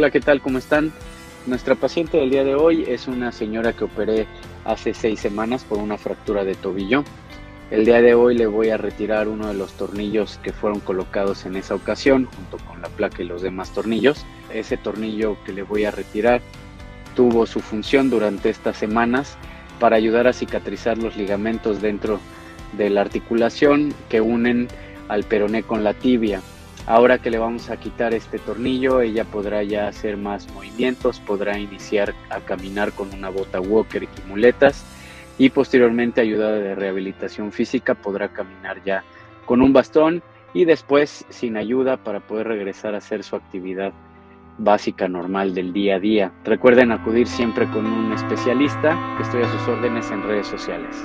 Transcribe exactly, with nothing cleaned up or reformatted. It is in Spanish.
Hola, ¿qué tal? ¿Cómo están? Nuestra paciente del día de hoy es una señora que operé hace seis semanas por una fractura de tobillo. El día de hoy le voy a retirar uno de los tornillos que fueron colocados en esa ocasión, junto con la placa y los demás tornillos. Ese tornillo que le voy a retirar tuvo su función durante estas semanas para ayudar a cicatrizar los ligamentos dentro de la articulación que unen al peroné con la tibia. Ahora que le vamos a quitar este tornillo, ella podrá ya hacer más movimientos, podrá iniciar a caminar con una bota walker y muletas y posteriormente, ayuda de rehabilitación física, podrá caminar ya con un bastón y después sin ayuda para poder regresar a hacer su actividad básica normal del día a día. Recuerden acudir siempre con un especialista. Estoy a sus órdenes en redes sociales.